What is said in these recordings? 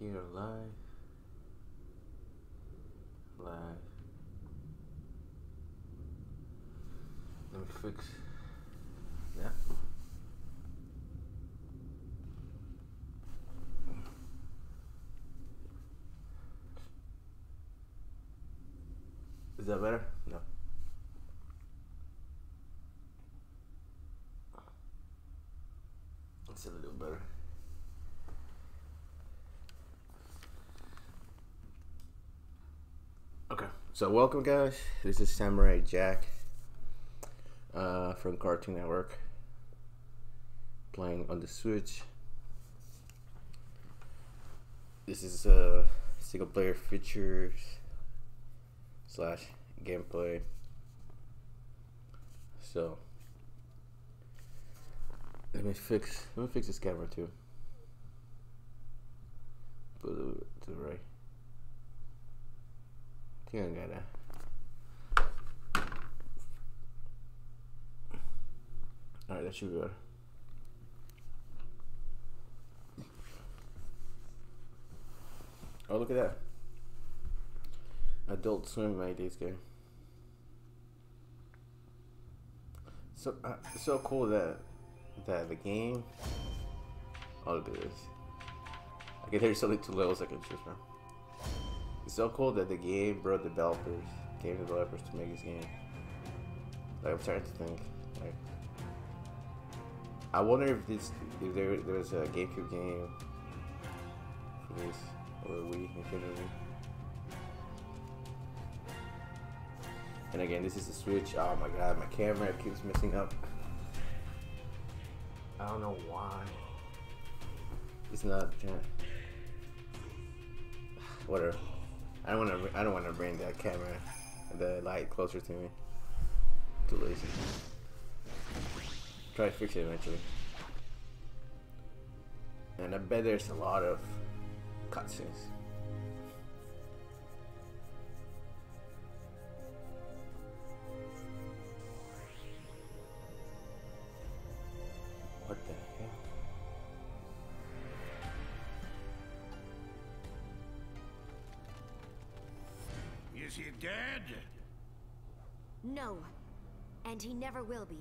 here live. Let me fix that. Is that better? No. It's a little better. Okay, so welcome guys. This is Samurai Jack from Cartoon Network, playing on the Switch. This is a single player features / gameplay. So let me fix this camera too. Put it to the right. I think I got that. Alright, that should be better. Oh, look at that. Adult Swim made this game. So, so cool that the game. Oh, look at this. I can hear something two levels I can choose from. It's so cool that the game brought game developers to make this game. Like, I'm trying to think. Like, I wonder if there was a GameCube game for this, or a Wii, Infinity. And again, this is the Switch. Oh my god, my camera keeps messing up. I don't know why. It's not. Whatever. I don't want to bring that camera, the light closer to me. Too lazy. Try to fix it eventually. And I bet there's a lot of cutscenes. What the hell? Is he dead? No, and he never will be.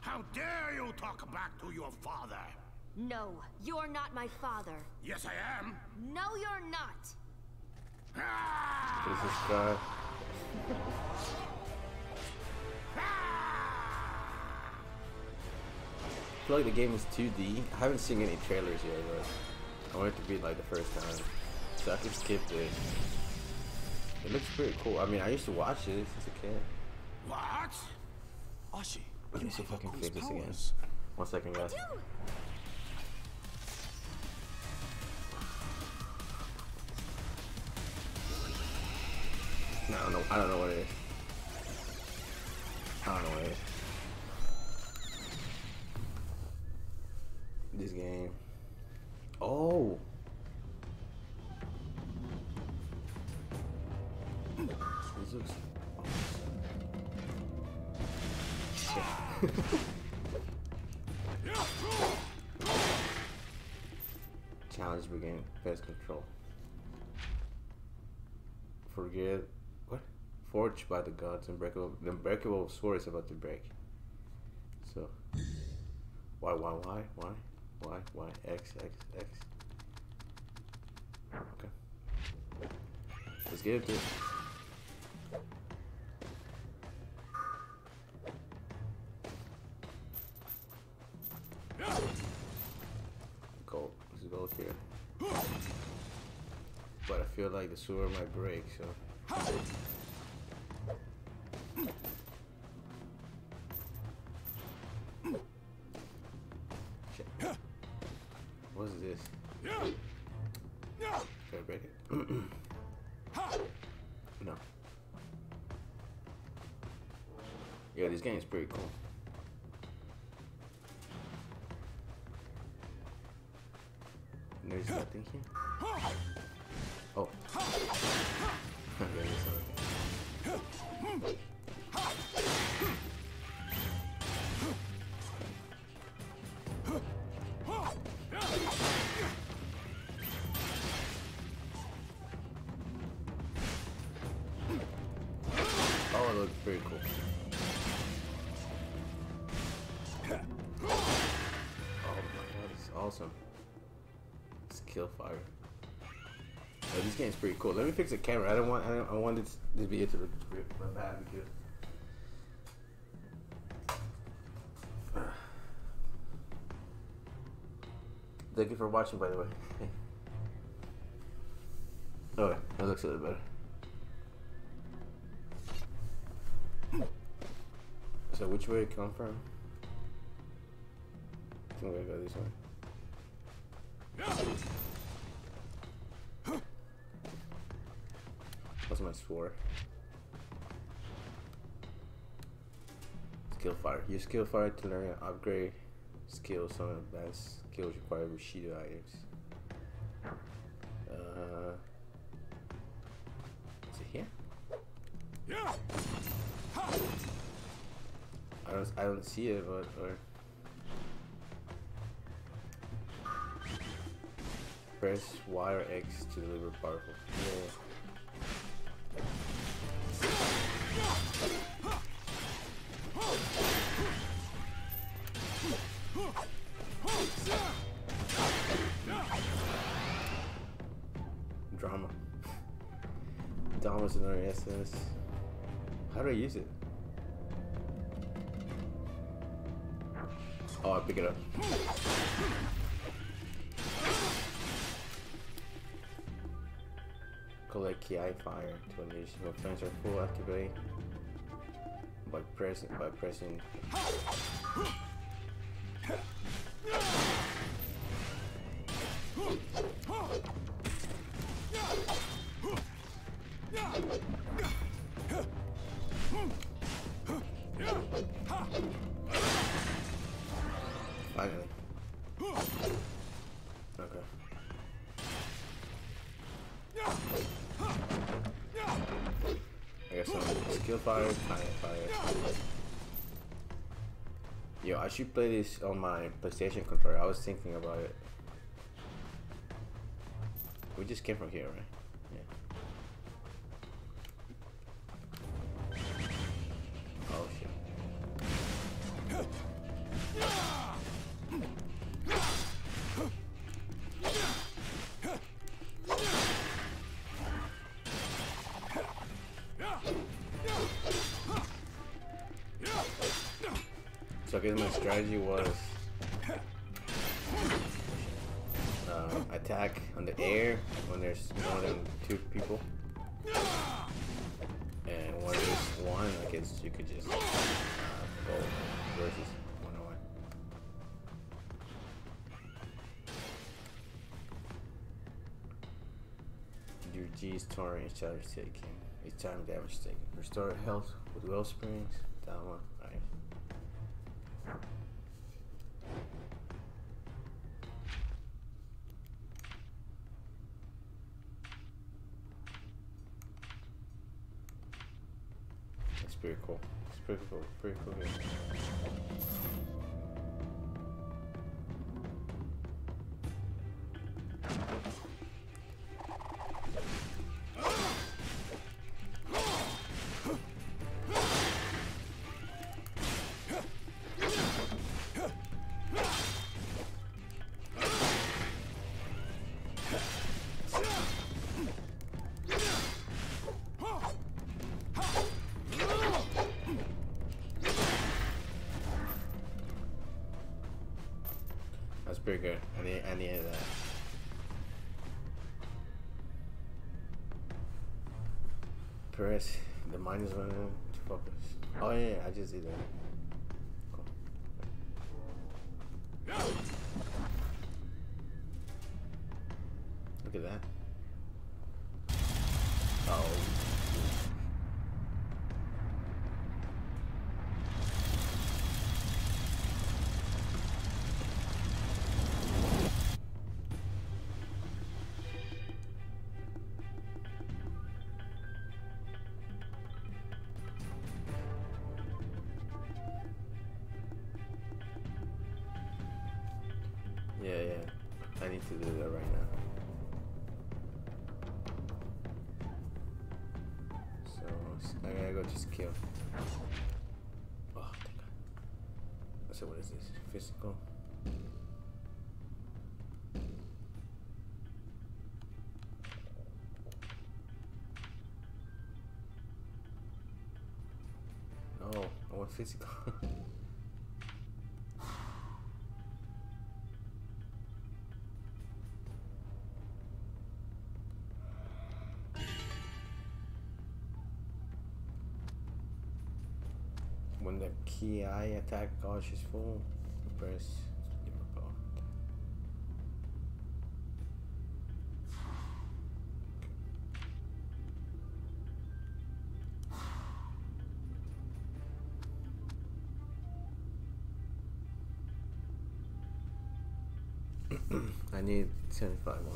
How dare you talk back to your father? No, you're not my father. Yes, I am. No, you're not. This is God. I feel like the game is 2D. I haven't seen any trailers yet, but I want it to be like the first time, so I can skip this. It looks pretty cool. I mean, I used to watch it since a kid. What? Ashi. Let me see if I can fix this again. 1 second, guys. No, I don't know what it is. I don't know what it is. This game. Oh. This looks. Challenge begin. Pest control. Forget what? Forged by the gods, unbreakable. The unbreakable sword is about to break. So why X. Okay. Let's get it. But I feel like the sewer might break, so. Shit. What is this? Should I break it? No. Yeah, this game is pretty cool. There's nothing here. Oh. awesome. Skill Fire. Oh, this game's pretty cool. Let me fix the camera. I wanted this video to look my bad because. Thank you for watching, by the way. Okay, that looks a little better. So which way it come from? I think we go this way. What's my sword? Skill Fire. Use Skill Fire to learn and upgrade skills. Some advanced skills require Bushido items. Is it here? Yeah. I don't see it, but or press Y or X to deliver powerful. Drama. Drama's another essence. How do I use it? Oh, I pick it up. Collect ki fire to unleash your friends are full. Activate by pressing. Finally. Okay. I guess I'm Skill Fire, Giant Fire. Yo, I should play this on my PlayStation controller. I was thinking about it. We just came from here, right? So I guess my strategy was attack on the air when there's more than two people, and when there's one, I guess you could just go versus one on one. Your G is torn, each other's taking. Each time damage taken. Restore health with well springs. That one. Alright. That's pretty cool. It's pretty cool. Pretty cool game. Pretty good. I need that. Press the -1 to focus. Oh yeah, I just did that. Cool. Look at that. Oh. Yeah, I need to do that right now. So I gotta go to skill. Oh, thank God. So what is this? Physical. juego físico. When the key eye attack gauge is full, press. I need 75 more.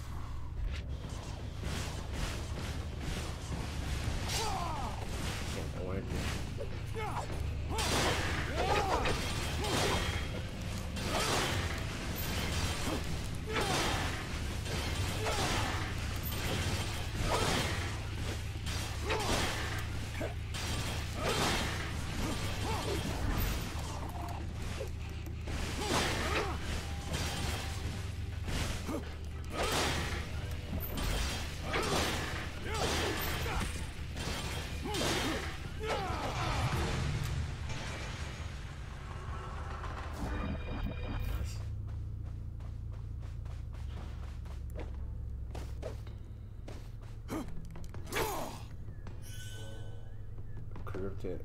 I wanted to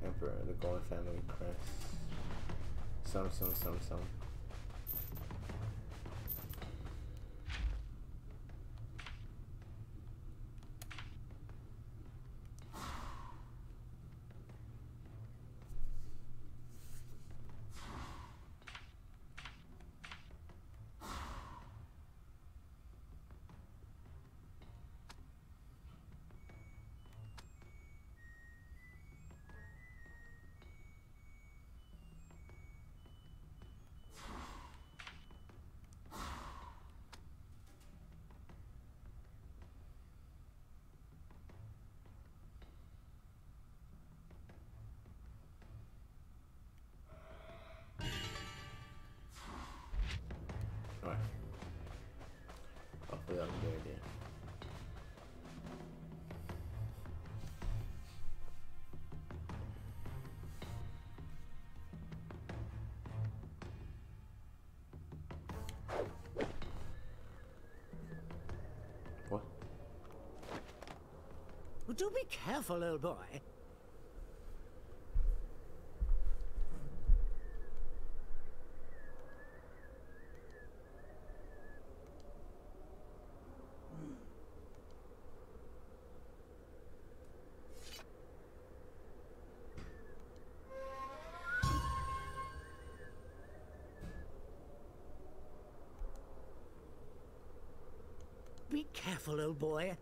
Emperor, the Golden Family Crest. Some. Up there, yeah. What? Would you be careful, old boy? Careful, old boy.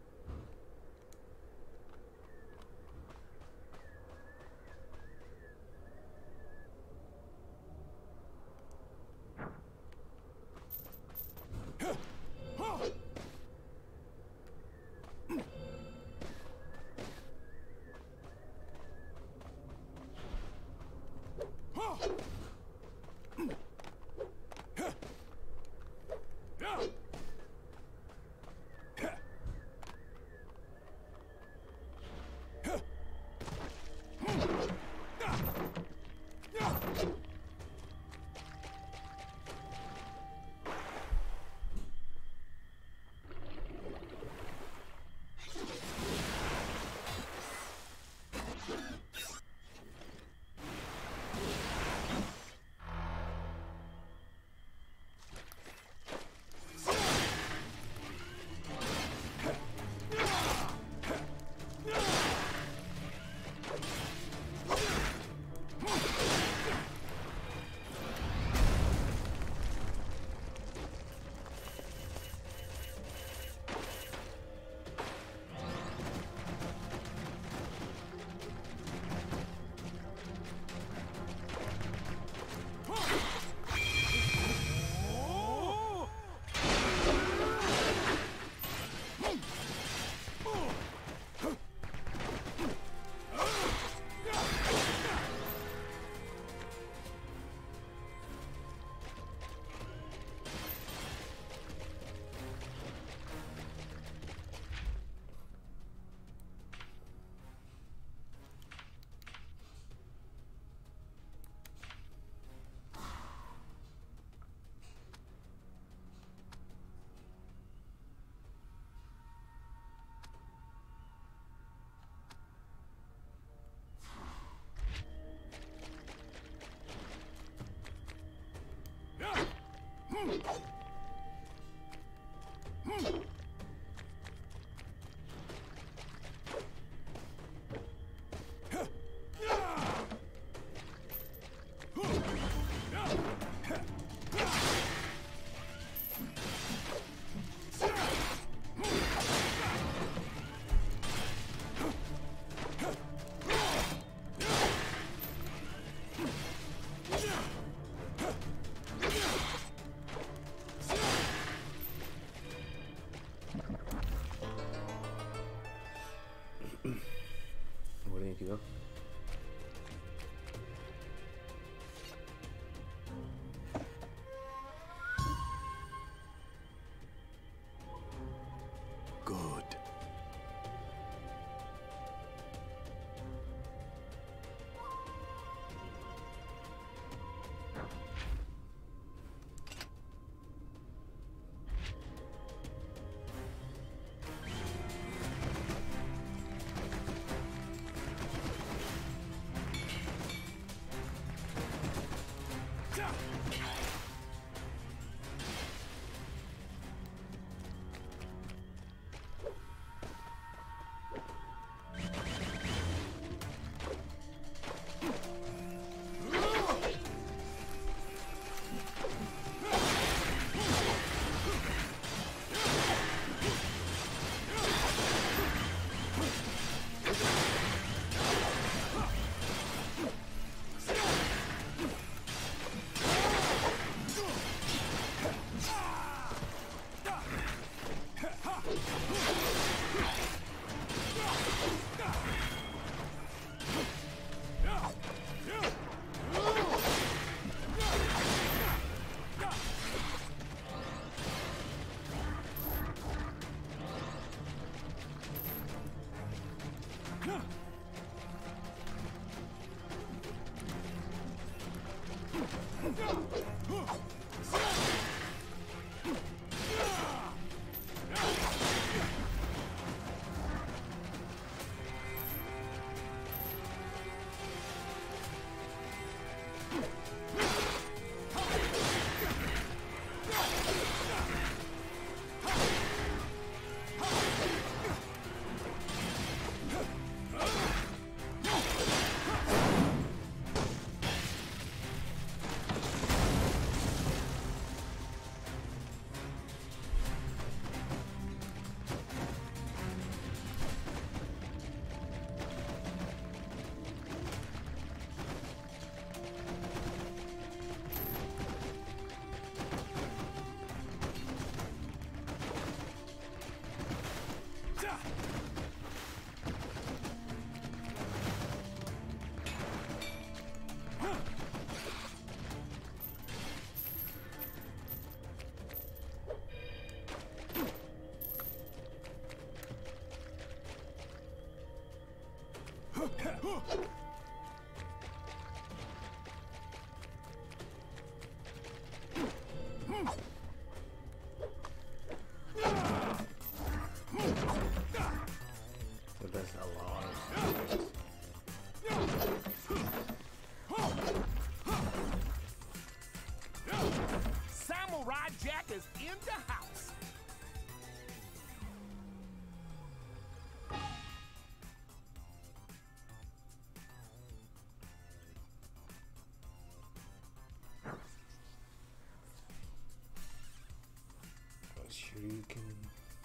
Samurai Jack is in the house.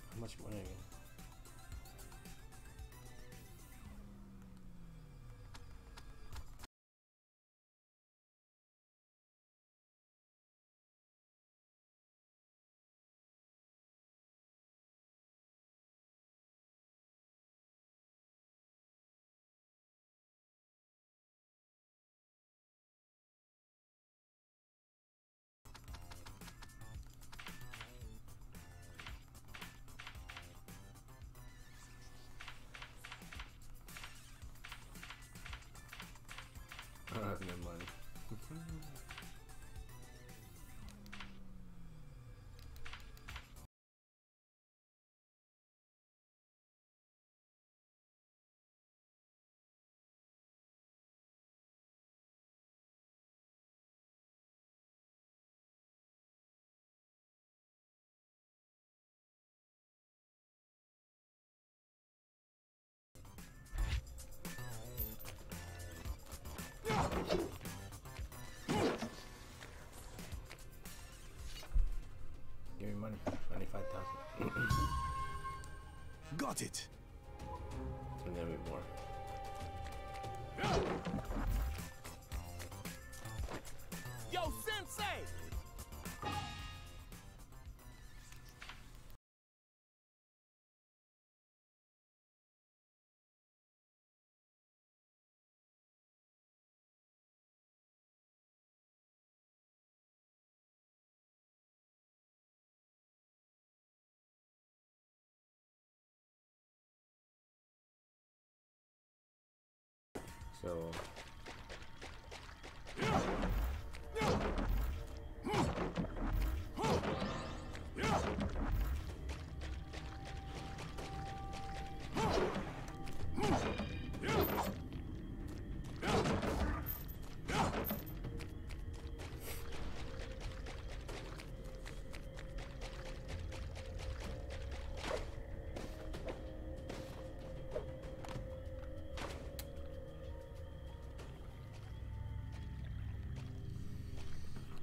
How much money? Got it. And then we more. Yo, Sensei!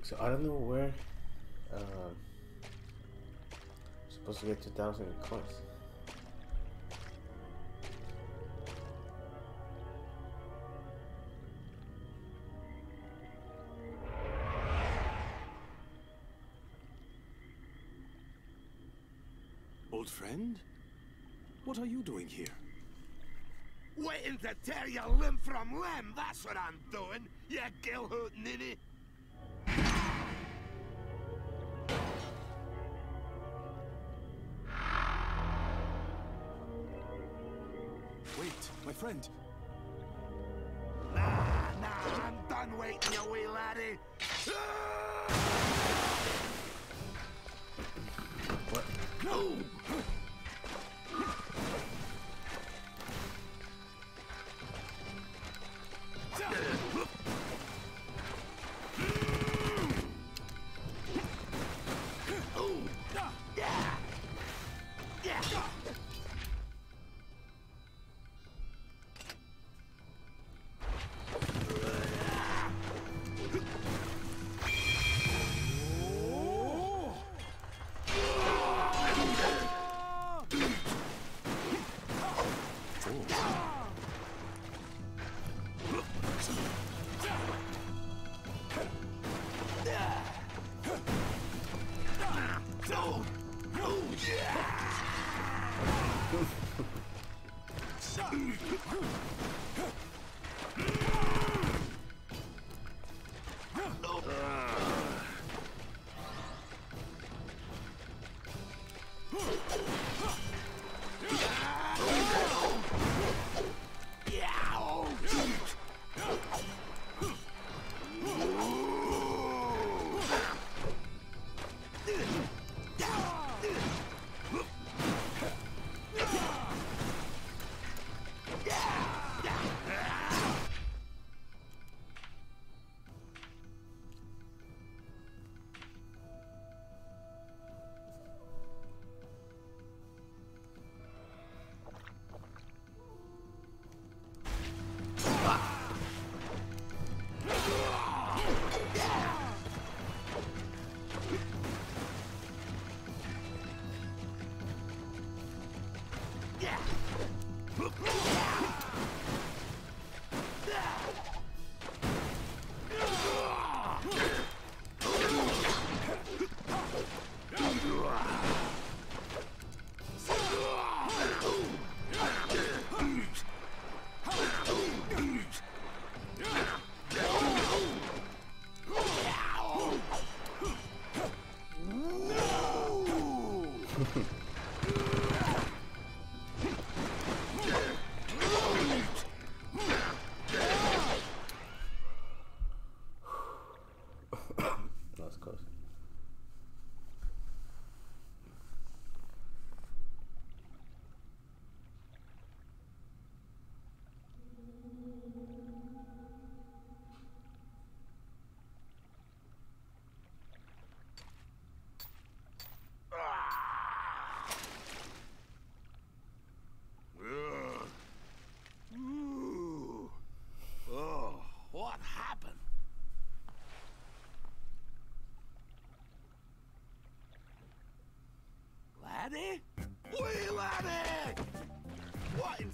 So I don't know where I'm supposed to get 2,000 coins. Old friend, what are you doing here? Waiting to tear you limb from limb, that's what I'm doing, you gill-hoot ninny. Friend. Nah, I'm done waiting, you wee laddie. What? No!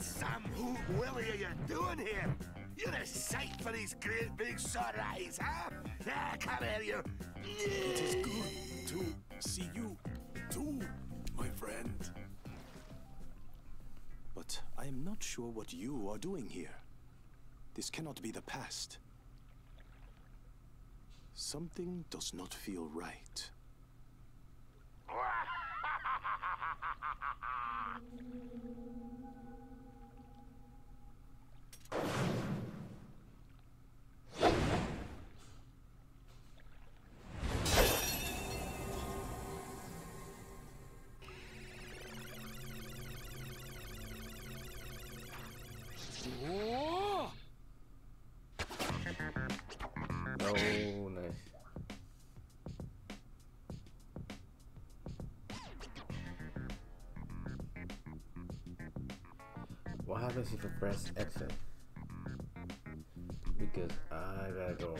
Sam, who Willie are you doing here? You're a sight for these great big samurais, huh? Ah, come here, you. It is good to see you too, my friend. But I am not sure what you are doing here. This cannot be the past. Something does not feel right. What happens if you press exit? Because I gotta go.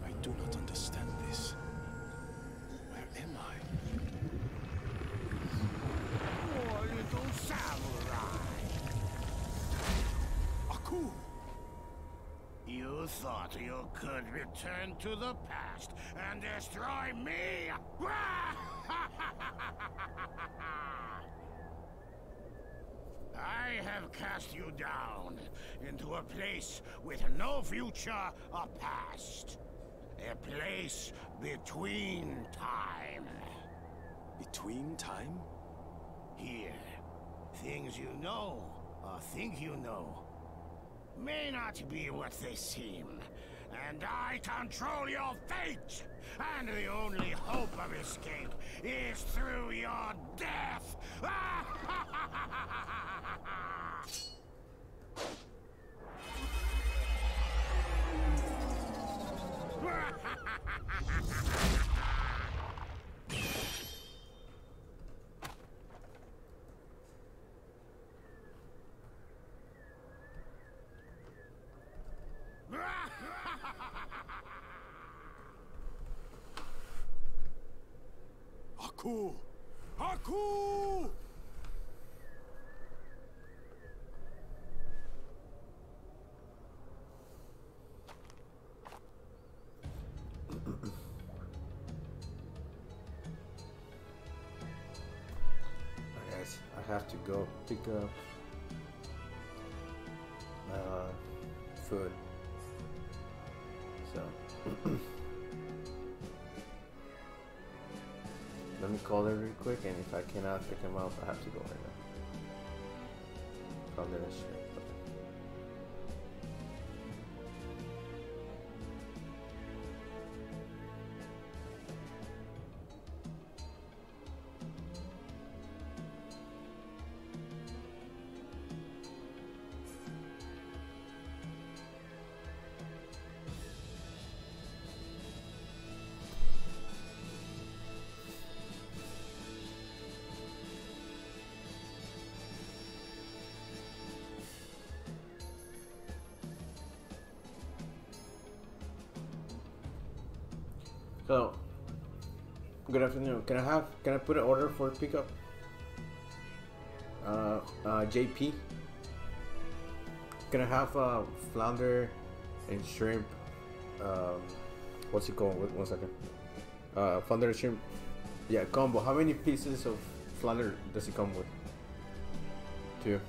I do not understand this. Where am I? Poor little samurai! Aku! You thought you could return to the past and destroy me? I have cast you down into a place with no future or past. A place between time. Between time? Here, things you know, or think you know, may not be what they seem. And I control your fate! And the only hope of escape is through your death! Aku! Aku! I have to go pick up food. So let me call her real quick, and if I cannot pick him up, I have to go right now. Come to the street. Hello. Good afternoon. Can I put an order for pickup? JP. Can I have flounder and shrimp? What's it called? Wait, 1 second. Flounder and shrimp. Yeah, combo. How many pieces of flounder does it come with? 2.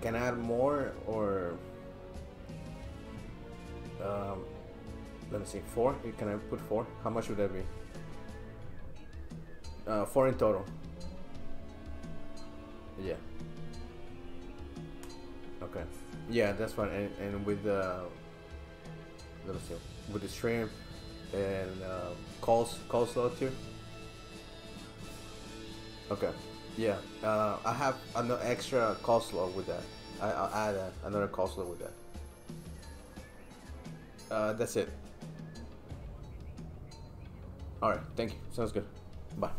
Can I add more or? Let me see. 4. Can I put 4? How much would that be? 4 in total. Yeah. Okay. Yeah, that's fine. And with the let me see, with the shrimp and coleslaw too. Okay. Yeah. I have another extra coleslaw with that. I'll add another coleslaw with that. That's it. All right. Thank you. Sounds good. Bye.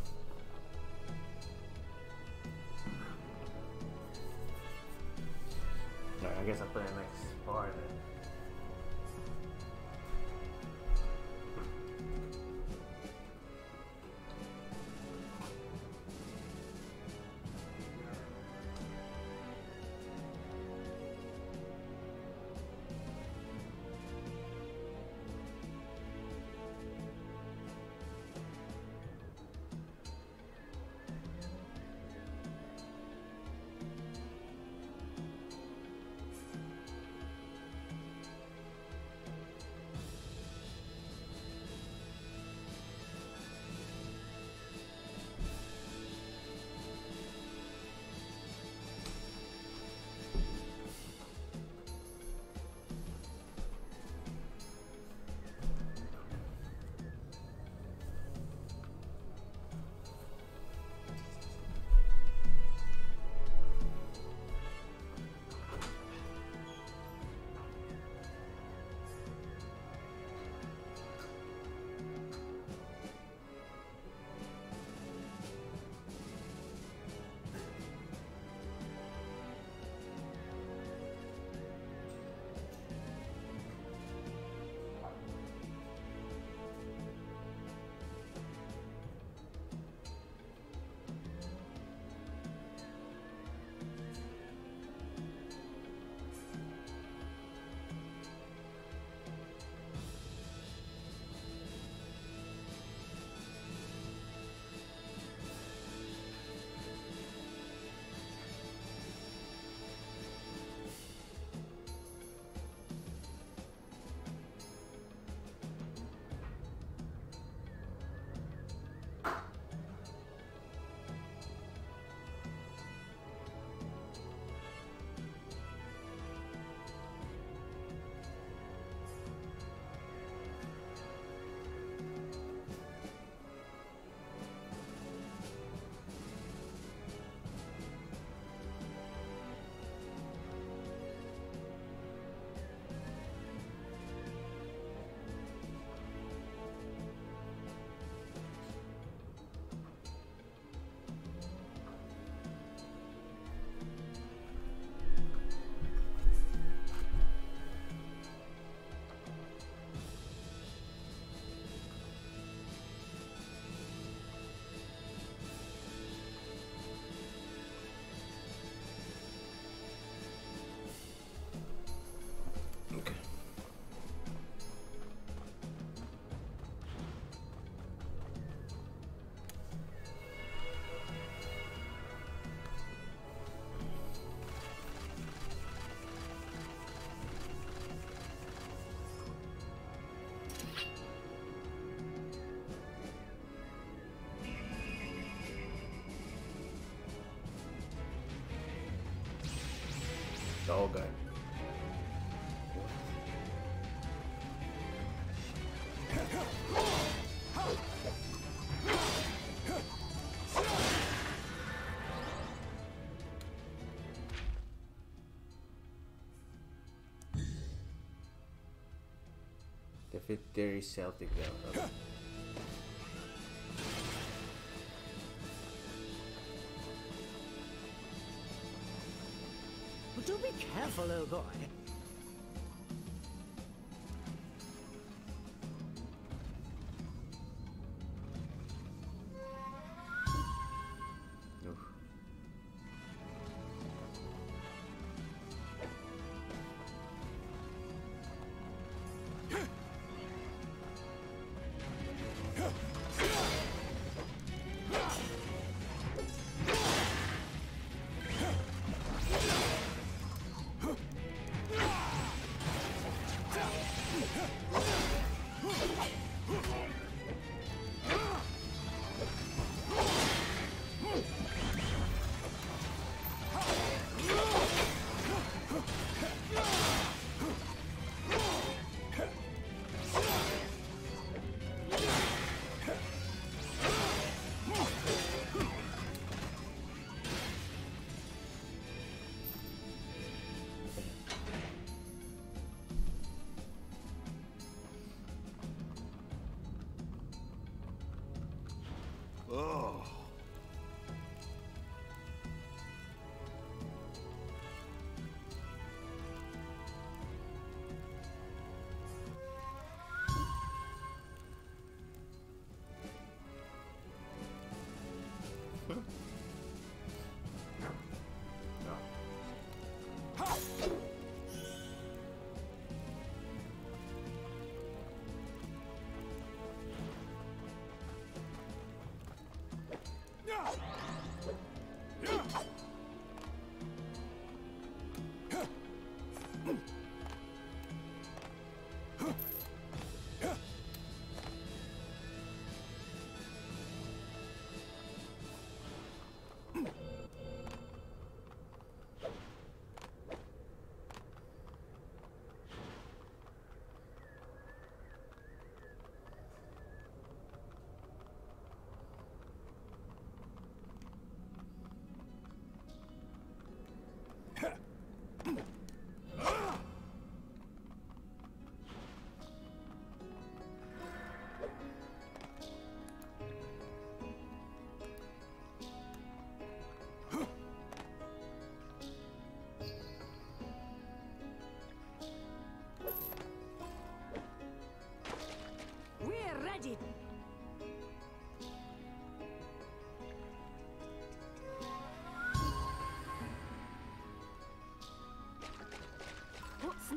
Alright, I guess I'll play the next part then. All good. Defeat their Celtic Devil. Do be careful, oh boy.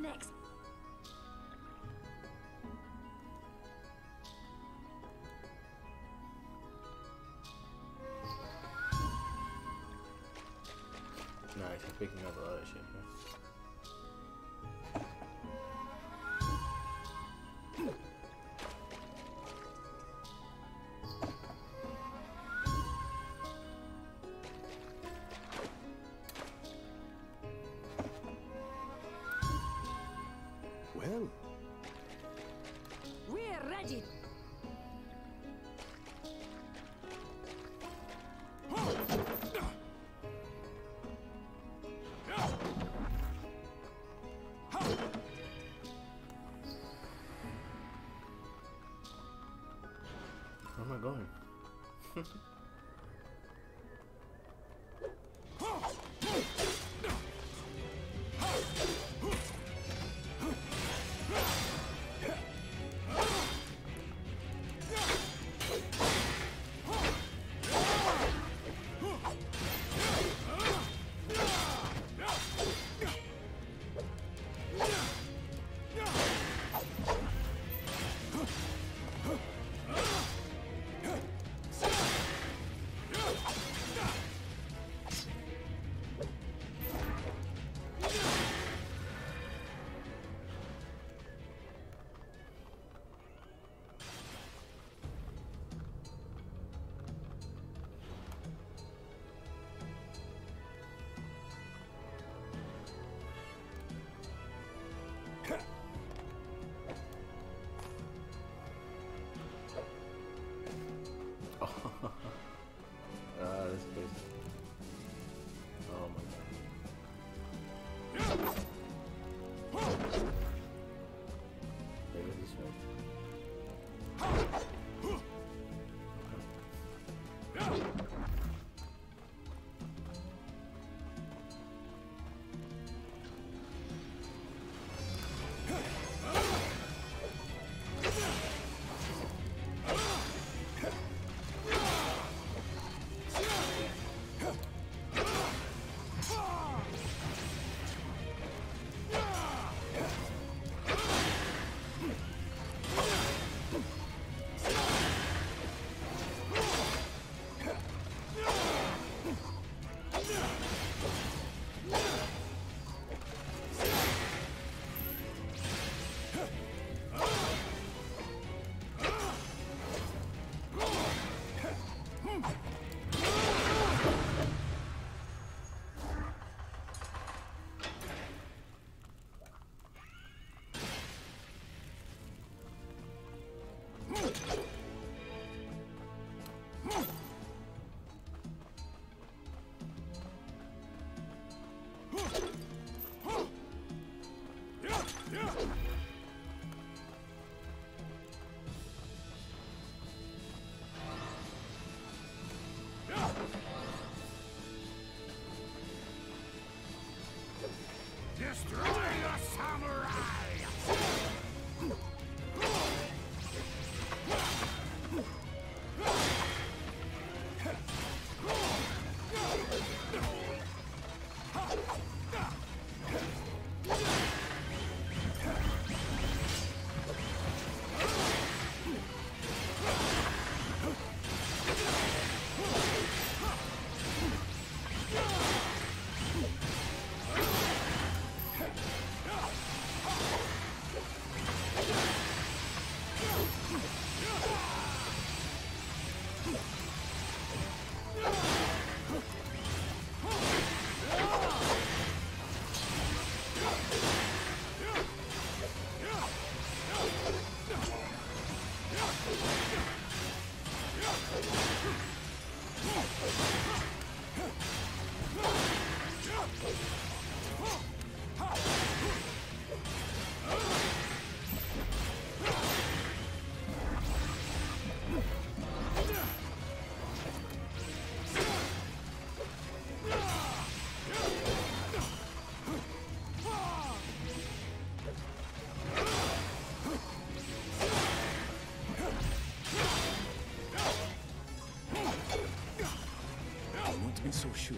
next. Nice, I'm picking up all that shit. Where am I going? This place. Oh my god. Where is this one? Destroy the samurai! So sure.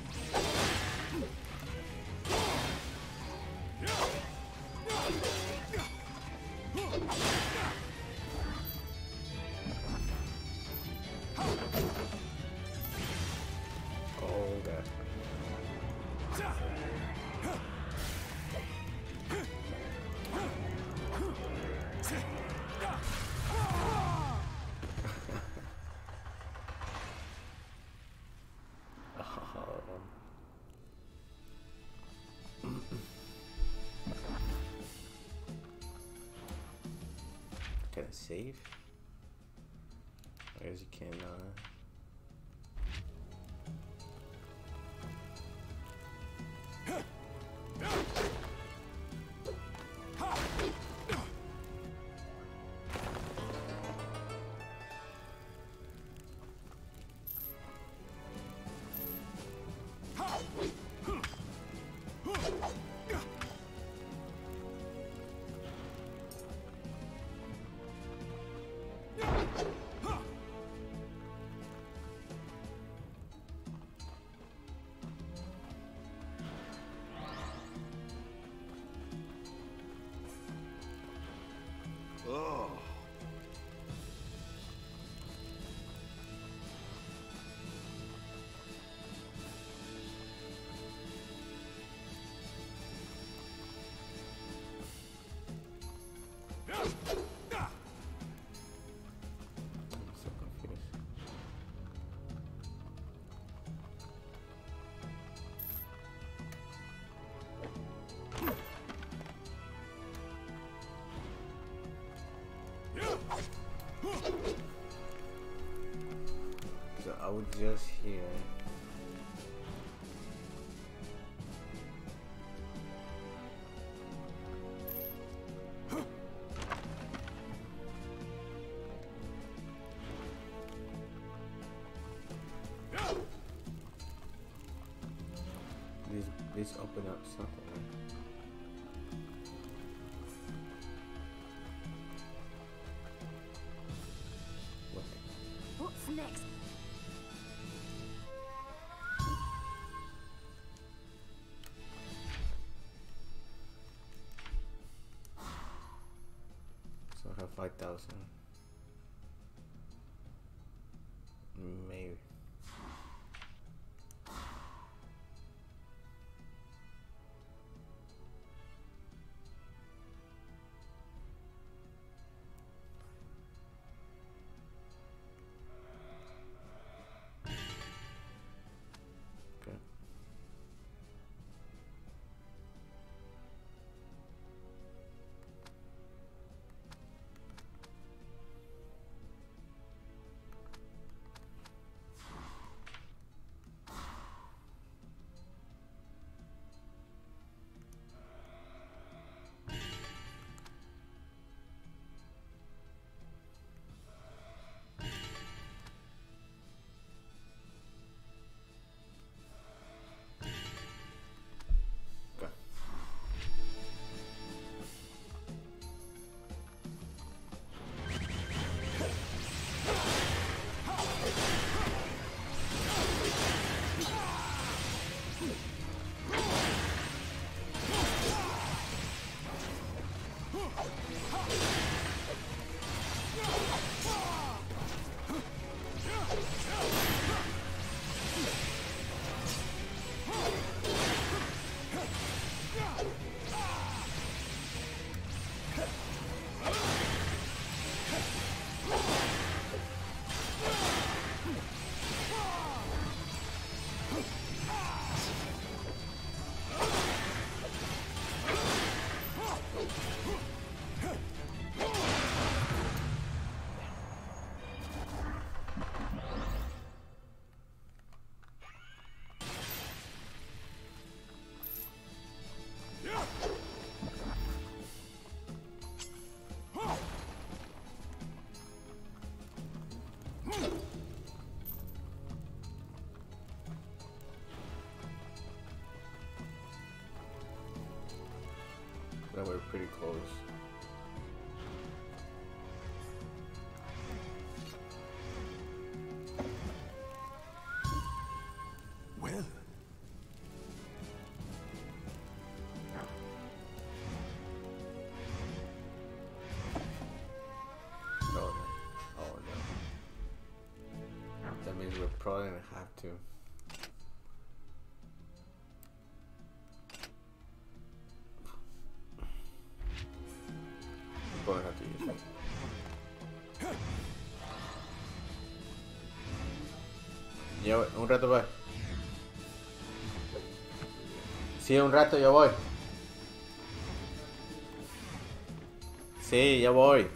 save? I guess you can, so I would just hear. This open up something. Next. So I have 5,000. Maybe. We're pretty close. Well, oh no, that means we're probably gonna have to. Ya voy, un rato voy. Sí, un rato ya voy. Sí, ya voy.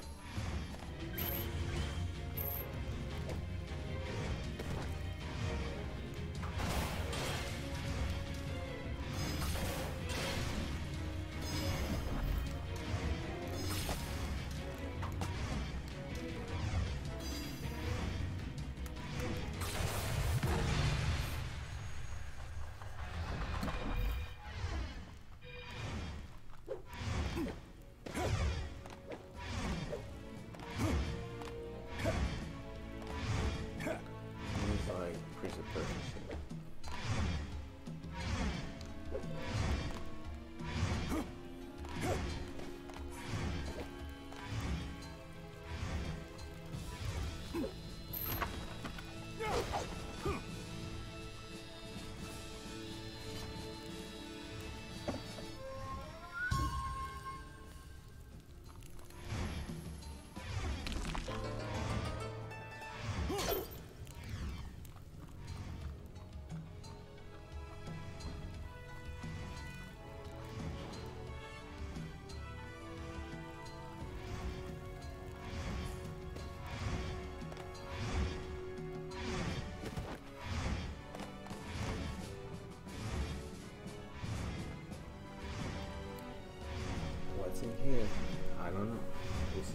what's in here. I don't know. We'll see.